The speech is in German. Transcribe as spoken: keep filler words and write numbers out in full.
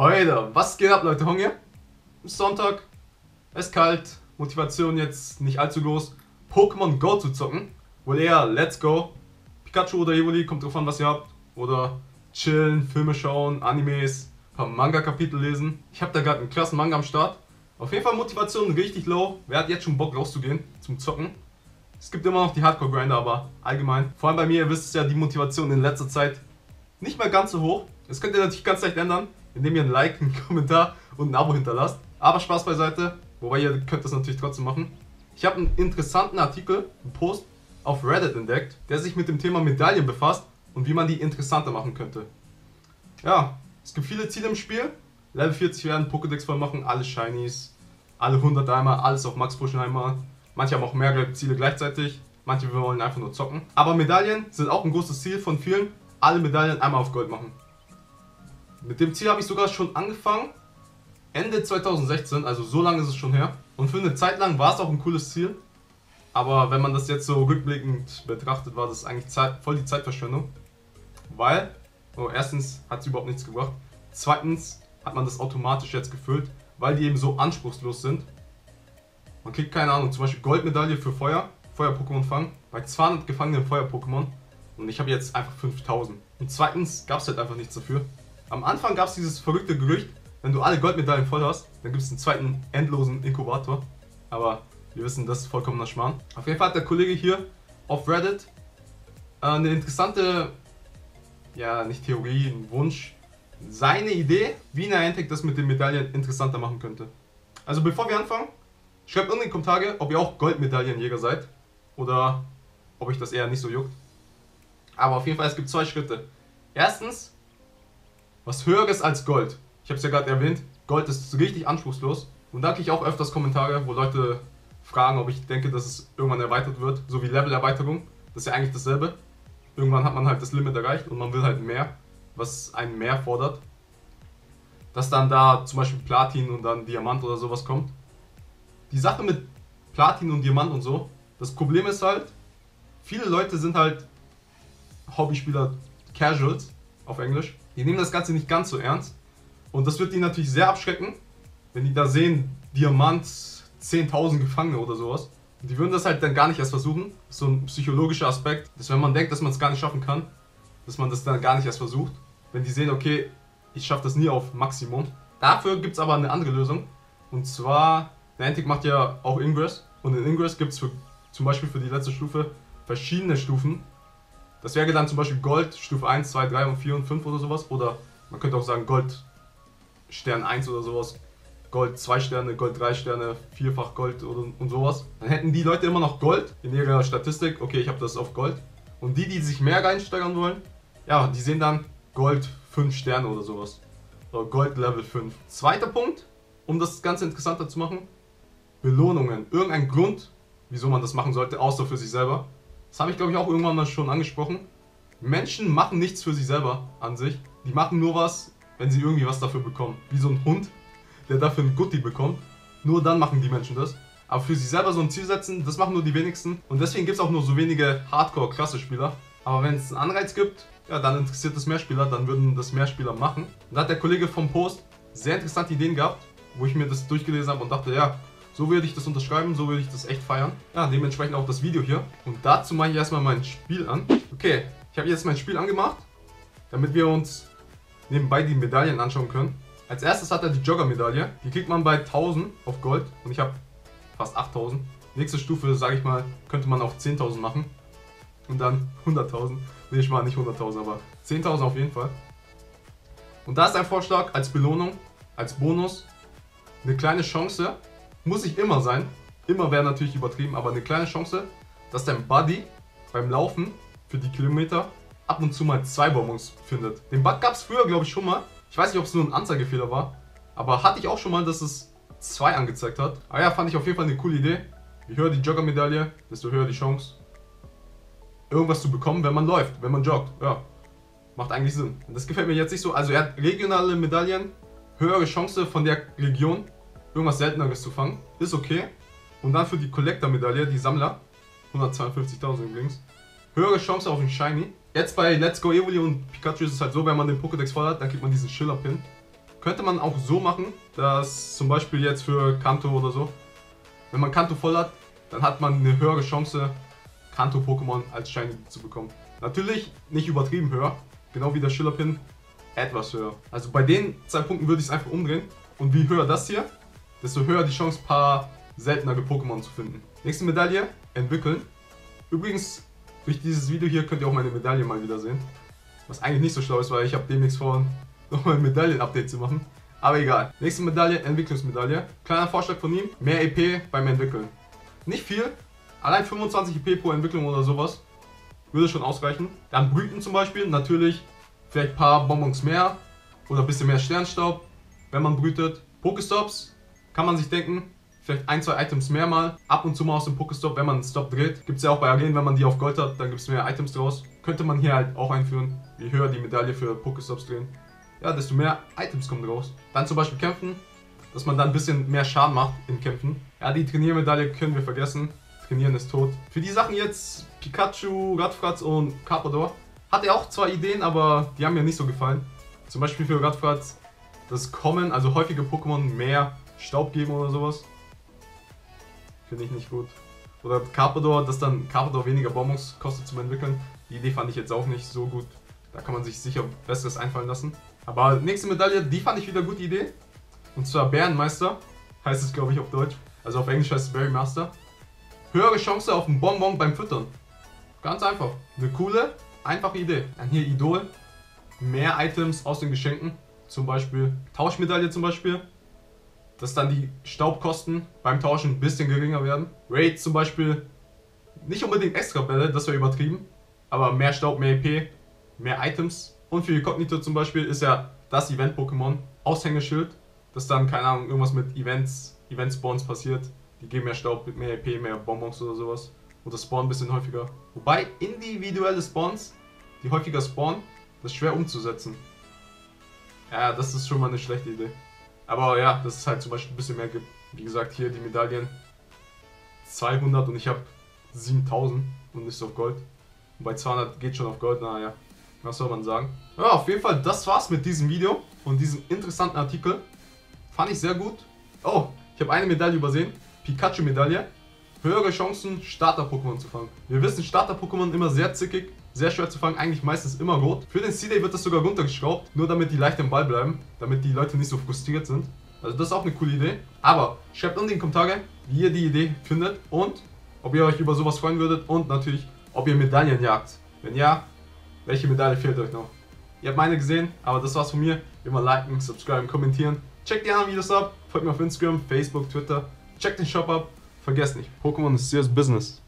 Alter, was geht ab, Leute? Hunger? Sonntag, es ist kalt, Motivation jetzt nicht allzu groß, Pokémon Go zu zocken. Wohl eher Let's Go Pikachu oder Evoli, kommt drauf an, was ihr habt. Oder chillen, Filme schauen, Animes, ein paar Manga-Kapitel lesen. Ich habe da gerade einen krassen Manga am Start. Auf jeden Fall Motivation richtig low. Wer hat jetzt schon Bock rauszugehen zum Zocken? Es gibt immer noch die Hardcore-Grinder, aber allgemein. Vor allem bei mir, ihr wisst es ja, die Motivation in letzter Zeit nicht mehr ganz so hoch. Das könnt ihr natürlich ganz leicht ändern, indem ihr ein Like, einen Kommentar und ein Abo hinterlasst. Aber Spaß beiseite, wobei ihr könnt das natürlich trotzdem machen. Ich habe einen interessanten Artikel, einen Post auf Reddit entdeckt, der sich mit dem Thema Medaillen befasst und wie man die interessanter machen könnte. Ja, es gibt viele Ziele im Spiel. Level vierzig werden, Pokedex voll machen, alle Shinies, alle hundert einmal, alles auf Max pushen einmal. Manche haben auch mehrere Ziele gleichzeitig, manche wollen einfach nur zocken. Aber Medaillen sind auch ein großes Ziel von vielen, alle Medaillen einmal auf Gold machen. Mit dem Ziel habe ich sogar schon angefangen, Ende zweitausendsechzehn, also so lange ist es schon her. Und für eine Zeit lang war es auch ein cooles Ziel, aber wenn man das jetzt so rückblickend betrachtet, war das eigentlich Zeit, voll die Zeitverschwendung. Weil, oh, erstens hat es überhaupt nichts gebracht, zweitens hat man das automatisch jetzt gefüllt, weil die eben so anspruchslos sind. Man kriegt, keine Ahnung, zum Beispiel Goldmedaille für Feuer, Feuer-Pokémon fangen, bei zweihundert gefangenen Feuer-Pokémon und ich habe jetzt einfach fünftausend. Und zweitens gab es halt einfach nichts dafür. Am Anfang gab es dieses verrückte Gerücht, wenn du alle Goldmedaillen voll hast, dann gibt es einen zweiten endlosen Inkubator. Aber wir wissen, das ist vollkommener Schmarrn. Auf jeden Fall hat der Kollege hier auf Reddit äh, eine interessante, ja nicht Theorie, ein Wunsch, seine Idee, wie Nantic das mit den Medaillen interessanter machen könnte. Also bevor wir anfangen, schreibt unten in die Kommentare, ob ihr auch Goldmedaillenjäger seid oder ob euch das eher nicht so juckt. Aber auf jeden Fall, es gibt zwei Schritte. Erstens, was Höheres als Gold. Ich habe es ja gerade erwähnt, Gold ist richtig anspruchslos. Und da kriege ich auch öfters Kommentare, wo Leute fragen, ob ich denke, dass es irgendwann erweitert wird. So wie Levelerweiterung, das ist ja eigentlich dasselbe. Irgendwann hat man halt das Limit erreicht und man will halt mehr, was einen mehr fordert. Dass dann da zum Beispiel Platin und dann Diamant oder sowas kommt. Die Sache mit Platin und Diamant und so, das Problem ist halt, viele Leute sind halt Hobbyspieler, Casuals auf Englisch. Die nehmen das Ganze nicht ganz so ernst und das wird die natürlich sehr abschrecken, wenn die da sehen, Diamant, zehntausend Gefangene oder sowas. Und die würden das halt dann gar nicht erst versuchen. Das ist so ein psychologischer Aspekt, dass wenn man denkt, dass man es gar nicht schaffen kann, dass man das dann gar nicht erst versucht, wenn die sehen, okay, ich schaffe das nie auf Maximum. Dafür gibt es aber eine andere Lösung und zwar, Nantic macht ja auch Ingress und in Ingress gibt es zum Beispiel für die letzte Stufe verschiedene Stufen. Das wäre dann zum Beispiel Gold, Stufe eins, zwei, drei und vier und fünf oder sowas. Oder man könnte auch sagen Gold, Stern eins oder sowas. Gold zwei Sterne, Gold drei Sterne, vierfach Gold und, und sowas. Dann hätten die Leute immer noch Gold in ihrer Statistik. Okay, ich habe das auf Gold. Und die, die sich mehr reinsteigern wollen, ja, die sehen dann Gold fünf Sterne oder sowas. Oder Gold Level fünf. Zweiter Punkt, um das Ganze interessanter zu machen. Belohnungen. Irgendein Grund, wieso man das machen sollte, außer für sich selber. Das habe ich, glaube ich, auch irgendwann mal schon angesprochen. Menschen machen nichts für sich selber an sich. Die machen nur was, wenn sie irgendwie was dafür bekommen. Wie so ein Hund, der dafür einen Gutti bekommt. Nur dann machen die Menschen das. Aber für sich selber so ein Ziel setzen, das machen nur die wenigsten. Und deswegen gibt es auch nur so wenige Hardcore-Klasse-Spieler. Aber wenn es einen Anreiz gibt, ja, dann interessiert es mehr Spieler. Dann würden das mehr Spieler machen. Und da hat der Kollege vom Post sehr interessante Ideen gehabt, wo ich mir das durchgelesen habe und dachte, ja, so würde ich das unterschreiben, so würde ich das echt feiern. Ja, dementsprechend auch das Video hier. Und dazu mache ich erstmal mein Spiel an. Okay, ich habe jetzt mein Spiel angemacht, damit wir uns nebenbei die Medaillen anschauen können. Als erstes hat er die Jogger-Medaille. Die kriegt man bei tausend auf Gold und ich habe fast achttausend. Nächste Stufe, sage ich mal, könnte man auf zehntausend machen. Und dann hunderttausend. Ne, ich mal nicht hunderttausend, aber zehntausend auf jeden Fall. Und da ist ein Vorschlag als Belohnung, als Bonus, eine kleine Chance. Muss nicht immer sein, immer wäre natürlich übertrieben, aber eine kleine Chance, dass dein Buddy beim Laufen für die Kilometer ab und zu mal zwei Bonbons findet. Den Bug gab es früher, glaube ich, schon mal. Ich weiß nicht, ob es nur ein Anzeigefehler war, aber hatte ich auch schon mal, dass es zwei angezeigt hat. Ah ja, fand ich auf jeden Fall eine coole Idee. Je höher die Jogger-Medaille, desto höher die Chance, irgendwas zu bekommen, wenn man läuft, wenn man joggt. Ja, macht eigentlich Sinn. Und das gefällt mir jetzt nicht so. Also er hat regionale Medaillen, höhere Chance von der Region, irgendwas Selteneres zu fangen, ist okay. Und dann für die Collector-Medaille, die Sammler, hundertzweiundfünfzigtausend übrigens, höhere Chance auf den Shiny. Jetzt bei Let's Go Evoli und Pikachu ist es halt so, wenn man den Pokédex voll hat, dann kriegt man diesen Schillerpin. Könnte man auch so machen, dass zum Beispiel jetzt für Kanto oder so, wenn man Kanto voll hat, dann hat man eine höhere Chance, Kanto-Pokémon als Shiny zu bekommen. Natürlich nicht übertrieben höher, genau wie der Schillerpin, etwas höher. Also bei den zwei Punkten würde ich es einfach umdrehen. Und wie höher das hier, desto höher die Chance, ein paar seltenere Pokémon zu finden. Nächste Medaille, entwickeln. Übrigens, durch dieses Video hier könnt ihr auch meine Medaille mal wieder sehen. Was eigentlich nicht so schlau ist, weil ich habe demnächst vor, nochmal ein Medaillen-Update zu machen. Aber egal. Nächste Medaille, Entwicklungsmedaille. Kleiner Vorschlag von ihm, mehr E P beim Entwickeln. Nicht viel, allein fünfundzwanzig E P pro Entwicklung oder sowas. Würde schon ausreichen. Dann Brüten zum Beispiel, natürlich vielleicht ein paar Bonbons mehr oder ein bisschen mehr Sternstaub, wenn man brütet. Pokestops, kann man sich denken, vielleicht ein, zwei Items mehr mal. Ab und zu mal aus dem Pokestop, wenn man einen Stop dreht. Gibt es ja auch bei Arenen, wenn man die auf Gold hat, dann gibt es mehr Items draus. Könnte man hier halt auch einführen, je höher die Medaille für Pokestops drehen. Ja, desto mehr Items kommen raus. Dann zum Beispiel kämpfen, dass man dann ein bisschen mehr Schaden macht in Kämpfen. Ja, die Trainiermedaille können wir vergessen. Trainieren ist tot. Für die Sachen jetzt, Pikachu, Radfratz und Carpador, hat er auch zwei Ideen, aber die haben mir nicht so gefallen. Zum Beispiel für Radfratz, das Kommen, also häufige Pokémon, mehr Staub geben oder sowas. Finde ich nicht gut. Oder Carpador, dass dann Carpador weniger Bonbons kostet zum Entwickeln. Die Idee fand ich jetzt auch nicht so gut. Da kann man sich sicher Besseres einfallen lassen. Aber nächste Medaille, die fand ich wieder gute Idee. Und zwar Bärenmeister, heißt es glaube ich auf Deutsch. Also auf Englisch heißt es Berry Master. Höhere Chance auf einen Bonbon beim Füttern. Ganz einfach. Eine coole, einfache Idee. Dann hier Idol. Mehr Items aus den Geschenken. Zum Beispiel Tauschmedaille zum Beispiel. Dass dann die Staubkosten beim Tauschen ein bisschen geringer werden. Raid zum Beispiel. Nicht unbedingt extra Bälle, das wäre übertrieben. Aber mehr Staub, mehr E P, mehr Items. Und für Kognito zum Beispiel ist ja das Event-Pokémon, Aushängeschild, dass dann, keine Ahnung, irgendwas mit Events, Event-Spawns passiert. Die geben mehr Staub, mehr E P, mehr Bonbons oder sowas. Oder spawnen ein bisschen häufiger. Wobei individuelle Spawns, die häufiger spawnen, das ist schwer umzusetzen. Ja, das ist schon mal eine schlechte Idee. Aber ja, dass es halt zum Beispiel ein bisschen mehr gibt. Wie gesagt, hier die Medaillen zweihundert und ich habe siebentausend und ist auf Gold. Und bei zweihundert geht schon auf Gold, naja. Was soll man sagen? Ja, auf jeden Fall, das war's mit diesem Video und diesem interessanten Artikel. Fand ich sehr gut. Oh, ich habe eine Medaille übersehen. Pikachu-Medaille. Höhere Chancen, Starter-Pokémon zu fangen. Wir wissen, Starter-Pokémon immer sehr zickig, sehr schwer zu fangen, eigentlich meistens immer rot. Für den C-Day wird das sogar runtergeschraubt, nur damit die leicht im Ball bleiben, damit die Leute nicht so frustriert sind. Also das ist auch eine coole Idee. Aber schreibt unten in die Kommentare, wie ihr die Idee findet und ob ihr euch über sowas freuen würdet und natürlich, ob ihr Medaillen jagt. Wenn ja, welche Medaille fehlt euch noch? Ihr habt meine gesehen, aber das war's von mir. Immer liken, subscriben, kommentieren. Checkt die anderen Videos ab. Folgt mir auf Instagram, Facebook, Twitter. Checkt den Shop ab. Vergesst nicht, Pokémon ist serious business.